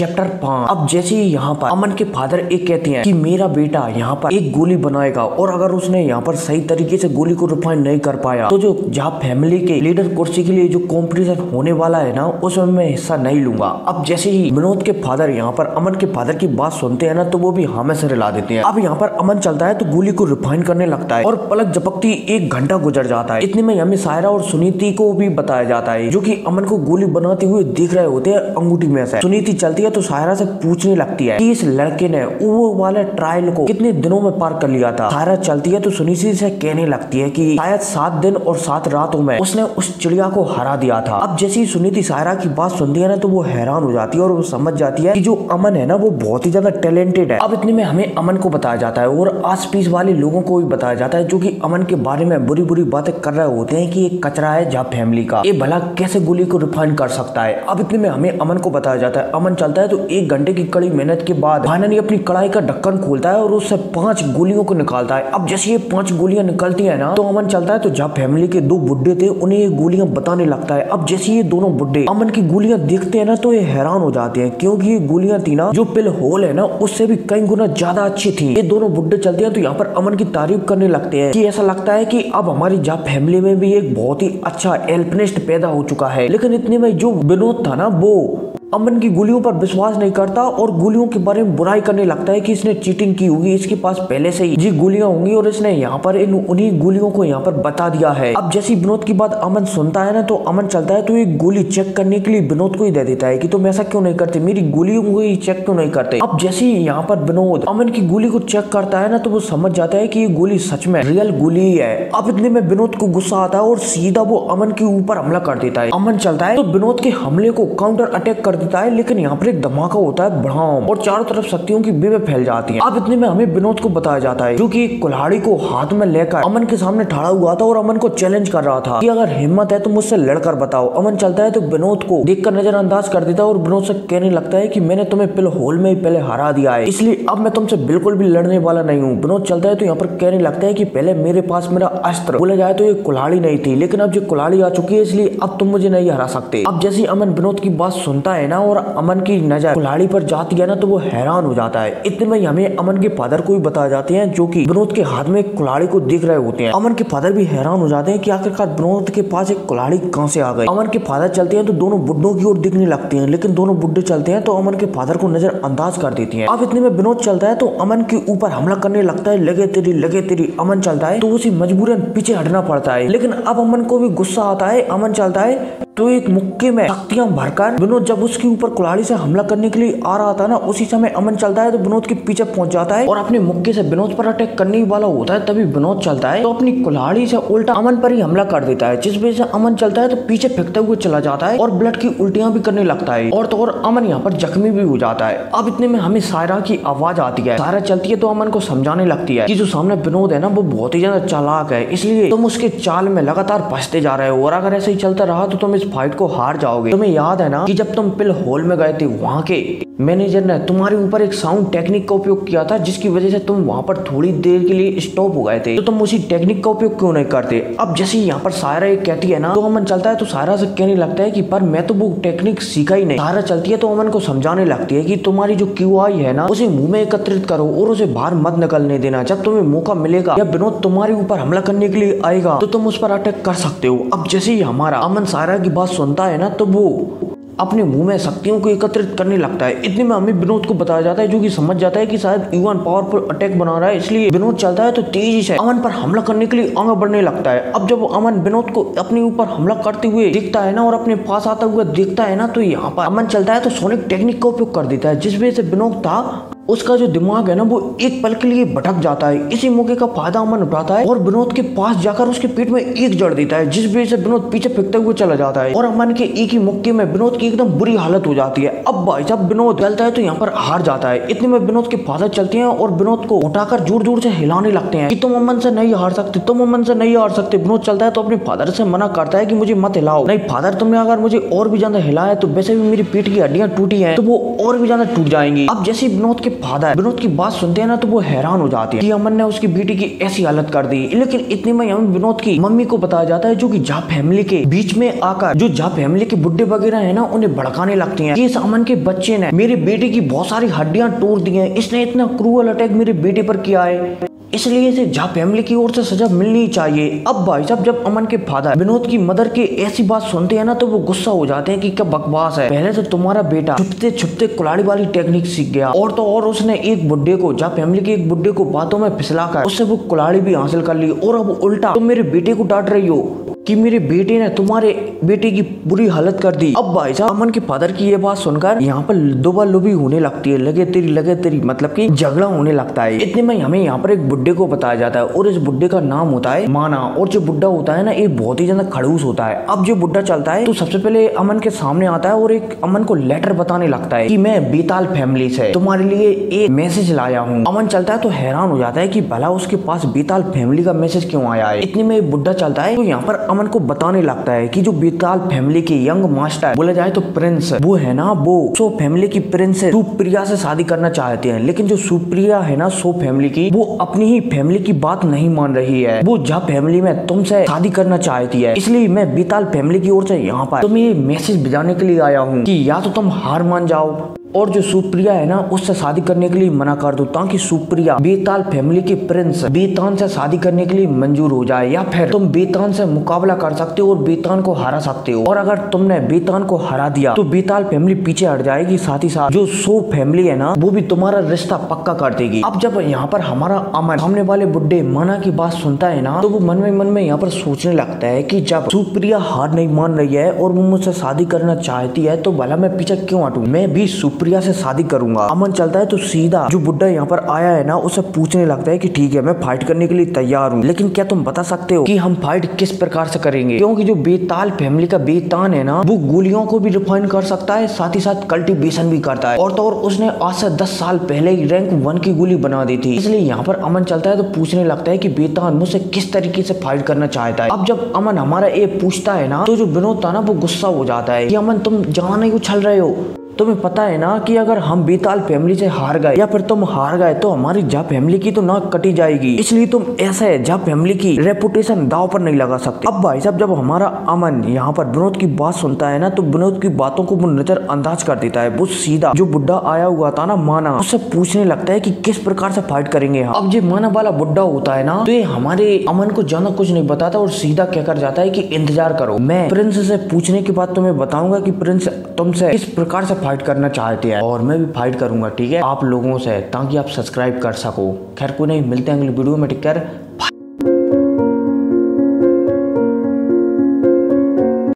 Chapter 5। अब जैसे ही यहाँ पर अमन के फादर एक कहते हैं कि मेरा बेटा यहाँ पर एक गोली बनाएगा और अगर उसने यहाँ पर सही तरीके से गोली को रिफाइन नहीं कर पाया तो जो जहाँ फैमिली के लीडर कुर्सी के लिए जो कॉम्पिटिशन होने वाला है ना, उसमें मैं हिस्सा नहीं लूंगा। अब जैसे ही विनोद के फादर यहाँ पर अमन के फादर की बात सुनते हैं ना, तो वो भी हामे से हिला देते हैं। अब यहाँ पर अमन चलता है तो गोली को रिफाइन करने लगता है और पलक झपकती 1 घंटा गुजर जाता है। इतने में यहाँ सायरा और सुनीति को भी बताया जाता है जो की अमन को गोली बनाते हुए देख रहे होते हैं अंगूठी में से। सुनीति चलती है तो सायरा से पूछने लगती है कि इस लड़के ने वो वाले ट्रायल को कितने दिनों में पार कर लिया था। सायरा चलती है तो सुनीति से कहने लगती है कि शायद 7 दिन और 7 रातों में उसने उस चिड़िया को हरा दिया था। अब जैसे ही सुनीति सायरा की बात सुनती है ना, तो वो हैरान हो जाती है और वो समझ जाती है कि जो अमन है ना, वो बहुत ही ज्यादा टैलेंटेड है। अब इतने में हमें अमन को बताया जाता है और आसपास वाले लोगों को भी बताया जाता है जो की अमन के बारे में बुरी बुरी बातें कर रहे होते हैं कि ये कचरा है जहाँ फैमिली का, ये भला कैसे गोली को रिफाइन कर सकता है। अब इतने में हमें अमन को बताया जाता है। अमन चलता है तो 1 घंटे की कड़ी मेहनत के बाद फाइनली अपनी कढ़ाई का ढक्कन खोलता है और उससे 5 गोलियों को निकालता है। अब जैसे ये 5 गोलियां निकलती है ना, तो अमन चलता है तो जहाँ फैमिली के 2 बुड्ढे थे उन्हें ये गोलियां बताने लगता है। अब जैसे ये दोनों बुड्ढे अमन की गोलियां देखते हैं ना, तो ये हैरान हो जाते हैं क्योंकि ये गोलियां थी ना, जो पिल होल है ना, उससे भी कई गुना ज्यादा अच्छी थी। ये दोनों बुड्ढे चलते हैं तो यहाँ पर अमन की तारीफ करने लगते हैं कि ऐसा लगता है कि अब हमारी जहाँ फैमिली में भी एक बहुत ही अच्छा एल्पिनिस्ट पैदा हो चुका है। लेकिन इतने में जो विनोद था ना, वो अमन की गोलियों पर विश्वास नहीं करता और गोलियों के बारे में बुराई करने लगता है कि इसने चीटिंग की होगी, इसके पास पहले से ही ये गोलियां होंगी और इसने यहाँ पर इन उन्हीं गोलियों को यहाँ पर बता दिया है। अब जैसी विनोद की बात अमन सुनता है ना, तो अमन चलता है तो एक गोली चेक करने के लिए विनोद को ही दे देता है कि तुम ऐसा क्यों नहीं करते, मेरी गोलियों को ही चेक क्यों नहीं करते। अब जैसे ही यहाँ पर विनोद अमन की गोली को चेक करता है ना, तो वो समझ जाता है की ये गोली सच में रियल गोली है। अब इतने में विनोद को गुस्सा आता है और सीधा वो अमन के ऊपर हमला कर देता है। अमन चलता है तो विनोद के हमले को काउंटर अटैक देता है, लेकिन यहाँ पर एक धमाका होता है बड़ाम और चारों तरफ शक्तियों की बेबे फैल जाती है। अब इतने में हमें विनोद को बताया जाता है जो कि कुल्हाड़ी को हाथ में लेकर अमन के सामने ठड़ा हुआ था और अमन को चैलेंज कर रहा था कि अगर हिम्मत है तो मुझसे लड़कर बताओ। अमन चलता है तो विनोद को देखकर नजरअंदाज कर देता है और विनोद से कहने लगता है कि मैंने तुम्हें पिल होल में ही पहले हरा दिया है, इसलिए अब मैं तुमसे बिल्कुल भी लड़ने वाला नहीं हूँ। विनोद चलता है तो यहाँ पर कहने लगता है कि पहले मेरे पास मेरा अस्त्र, बोला जाए तो ये कुल्हाड़ी नहीं थी, लेकिन अब जो कुल्हाड़ी आ चुकी है इसलिए अब तुम मुझे नहीं हरा सकते। अब जैसे अमन विनोद की बात सुनता है ना और अमन की नजर कुल्हाड़ी पर जाती है ना, तो वो हैरान हो जाता है। इतने में हमें अमन के फादर को भी बताया जाते हैं जो कि विनोद के हाथ में कुल्हाड़ी को देख रहे होते हैं। अमन के फादर भी हैरान हो जाते हैं कि आखिरकार विनोद के पास एक कुल्हाड़ी कहां से आ गई। अमन के फादर चलते हैं तो दोनों बुड्ढों की ओर दिखने लगते हैं, लेकिन दोनों बुड्ढे चलते हैं तो अमन के फादर को नजरअंदाज कर देती है। अब इतने में विनोद चलता है तो अमन के ऊपर हमला करने लगता है, लगे तेरी अमन चलता है तो उसे मजबूरन पीछे हटना पड़ता है। लेकिन अब अमन को भी गुस्सा आता है। अमन चलता है तो एक मुक्के में शक्तियां भरकर विनोद जब उसके ऊपर कुल्हाड़ी से हमला करने के लिए आ रहा था ना, उसी समय अमन चलता है तो विनोद के पीछे पहुंच जाता है और अपने मुक्के से विनोद पर अटैक करने वाला होता है। तभी विनोद चलता है तो अपनी कुल्हाड़ी से उल्टा अमन पर ही हमला कर देता है, जिस वजह से अमन चलता है तो पीछे फेंकते हुए चला जाता है और ब्लड की उल्टियां भी करने लगता है और तो और अमन यहाँ पर जख्मी भी हो जाता है। अब इतने में हमें सायरा की आवाज आती है। सायरा चलती है तो अमन को समझाने लगती है कि जो सामने विनोद है ना, वो बहुत ही ज्यादा चालाक है, इसलिए तुम उसके चाल में लगातार फंसते जा रहे हो और अगर ऐसे ही चलता रहा तो तुम इस फाइट को हार जाओगे। तुम्हें याद है ना कि जब तुम पिल होल में गए थे, वहां के मैनेजर ने तुम्हारे ऊपर एक साउंड टेक्निक का उपयोग किया था जिसकी वजह से तुम वहां पर थोड़ी देर के लिए स्टॉप हो गए थे, तो तुम उसी टेक्निक का उपयोग क्यों नहीं करते। अब जैसे यहाँ पर सायरा ये कहती है ना, तो अमन चलता है तो सायरा से कहने लगता है कि पर मैं तो वो टेक्निक सीखा ही नहीं। सायरा चलती है तो अमन को समझाने लगती है कि तुम्हारी जो QI है ना, उसे मुंह में एकत्रित करो और उसे बाहर मत निकलने देना। जब तुम्हें मौका मिलेगा या विनोद तुम्हारे ऊपर हमला करने के लिए आएगा तो तुम उस पर अटैक कर सकते हो। अब जैसे ही हमारा अमन सायरा की बात सुनता है ना, तो वो अपने मुंह में शक्तियों को एकत्रित करने लगता है। इतने में हमें विनोद को बताया जाता है जो कि समझ जाता है कि शायद यून पावरफुल अटैक बना रहा है, इसलिए विनोद चलता है तो तेजी से अमन पर हमला करने के लिए आगे बढ़ने लगता है। अब जब अमन विनोद को अपने ऊपर हमला करते हुए देखता है ना और अपने पास आता हुआ देखता है ना, तो यहाँ पर अमन चलता है तो सोनिक टेक्निक का उपयोग कर देता है, जिस वजह से विनोद था उसका जो दिमाग है ना, वो एक पल के लिए भटक जाता है। इसी मौके का फायदा अमन उठाता है और विनोद के पास जाकर उसके पेट में एक जड़ देता है, जिस वजह से विनोद पीछे फेंकते हुए चला जाता है और अमन के एक ही मुक्के में विनोद की एकदम बुरी हालत हो जाती है। अब भाई जब विनोद चलता है तो यहाँ पर हार जाता है। इतने में विनोद के फादर चलते हैं और विनोद को उठाकर जोर जोर से हिलाने लगते हैं कि तुम अमन से नहीं हार सकते, तुम अमन से नहीं हार सकते। विनोद चलता है तो अपने फादर से मना करता है कि मुझे मत हिलाओ, नहीं फादर तुमने अगर मुझे और भी ज्यादा हिलाया तो वैसे भी मेरी पीठ की हड्डियां टूटी है तो वो और भी ज्यादा टूट जाएंगी। अब जैसे विनोद के फादर विनोद की बात सुनते हैं ना, तो वो हैरान हो जाती है कि अमन ने उसकी बेटी की ऐसी हालत कर दी। लेकिन इतने में यहाँ विनोद की मम्मी को बताया जाता है जो कि झा फैमिली के बीच में आकर जो झा फैमिली के बुड्ढे वगैरह है ना, उन्हें भड़काने लगती है कि इस अमन इंसान के बच्चे ने मेरे बेटे की बहुत सारी हड्डियां तोड़ दी हैं, इसने इतना क्रूअल अटैक मेरे बेटे पर किया है, इसलिए इसे जा फैमिली की ओर से सजा मिलनी चाहिए। अब भाई साहब जब अमन के फादर विनोद की मदर के ऐसी बात सुनते हैं ना तो वो गुस्सा हो जाते हैं कि क्या बकवास है, पहले तो तुम्हारा बेटा छुपते छुपते कुल्हाड़ी वाली टेक्निक सीख गया और तो और उसने एक बुड्ढे को जा फैमिली के एक बुड्ढे को बातों में फिसलाकर उससे वो कुल्हाड़ी भी हासिल कर ली, और अब उल्टा तुम मेरे बेटे को डांट रही हो कि मेरे बेटे ने तुम्हारे बेटे की बुरी हालत कर दी। अब भाई साहब अमन के फादर की ये बात सुनकर यहाँ पर दोबार लुबी होने लगती है, लगे तेरी मतलब कि झगड़ा होने लगता है। इतने में हमें यहाँ पर एक बुड्ढे को बताया जाता है और इस बुड्ढे का नाम होता है माना, और जो बुड्ढा होता है ना ये बहुत ही ज्यादा खड़ूस होता है। अब जो बुड्ढा चलता है तो सबसे पहले अमन के सामने आता है और एक अमन को लेटर बताने लगता है कि मैं बेताल फैमिली से तुम्हारे लिए एक मैसेज लाया हूँ। अमन चलता है तो हैरान हो जाता है कि भला उसके पास बेताल फैमिली का मैसेज क्यों आया है। इतने में बुड्ढा चलता है तो यहाँ पर अमन को बताने लगता है कि जो बेताल फैमिली के यंग मास्टर बोला जाए तो प्रिंस वो है ना, वो सो फैमिली की प्रिंस सुप्रिया से शादी करना चाहते हैं, लेकिन जो सुप्रिया है ना सो फैमिली की, वो अपनी ही फैमिली की बात नहीं मान रही है, वो जा फैमिली में तुमसे शादी करना चाहती है, इसलिए मैं बेताल फैमिली की ओर से यहाँ पर तुम्हें ये मैसेज भेजाने के लिए आया हूँ कि या तो तुम हार मान जाओ और जो सुप्रिया है ना उससे शादी करने के लिए मना कर दो, ताकि सुप्रिया बेताल फैमिली के प्रिंस बेतान से शादी करने के लिए मंजूर हो जाए, या फिर तुम बेतान से मुकाबला कर सकते हो और बेतान को हरा सकते हो, और अगर तुमने बेतान को हरा दिया तो बेताल फैमिली पीछे हट जाएगी, साथ ही साथ जो सो फैमिली है ना वो भी तुम्हारा रिश्ता पक्का कर देगी। अब जब यहाँ पर हमारा अमन सामने वाले बुड्ढे माना की बात सुनता है ना तो वो मन में यहाँ पर सोचने लगता है की जब सुप्रिया हार नहीं मान रही है और वो मुझसे शादी करना चाहती है तो भला मैं पीछे क्यों हटूं, मैं भी सुप्रिया से शादी करूंगा। अमन चलता है तो सीधा जो बुड्ढा यहाँ पर आया है ना उसे पूछने लगता है कि ठीक है मैं फाइट करने के लिए तैयार हूँ, लेकिन क्या तुम बता सकते हो कि हम फाइट किस प्रकार से करेंगे, क्योंकि जो बेताल फैमिली का बेतान है ना वो गोलियों को भी रिफाइन कर सकता है, साथ ही साथ कल्टीवेशन भी करता है, और तो और उसने आज से 10 साल पहले ही रैंक 1 की गोली बना दी थी, इसलिए यहाँ पर अमन चलता है तो पूछने लगता है की बेतान मुझसे किस तरीके से फाइट करना चाहता है। अब जब अमन हमारा ये पूछता है ना तो जो विनोद था ना वो गुस्सा हो जाता है कि अमन तुम जहाँ नहीं उछल रहे हो, तुम्हें पता है ना कि अगर हम बेताल फैमिली से हार गए या फिर तुम हार गए तो हमारी जा फैमिली की तो नाक कटी जाएगी, इसलिए तुम ऐसे जा फैमिली की रेपुटेशन दाव पर नहीं लगा सकते। अब भाई साहब जब हमारा अमन यहाँ पर विनोद की बात सुनता है ना तो विनोद की बातों को वो नजरअंदाज कर देता है, वो सीधा जो बुड्ढा आया हुआ था ना माना उससे पूछने लगता है कि किस प्रकार से फाइट करेंगे। अब जो माना वाला बुड्ढा होता है ना तो ये हमारे अमन को ज्यादा कुछ नहीं बताता और सीधा क्या कर जाता है कि इंतजार करो, मैं प्रिंस से पूछने के बाद तुम्हें बताऊंगा कि प्रिंस तुमसे किस प्रकार से फाइट करना चाहते हैं और मैं भी फाइट करूंगा, ठीक है आप लोगों से, ताकि आप सब्सक्राइब कर सको। खैर कोई नहीं, मिलते हैं अगली वीडियो में, टेक केयर।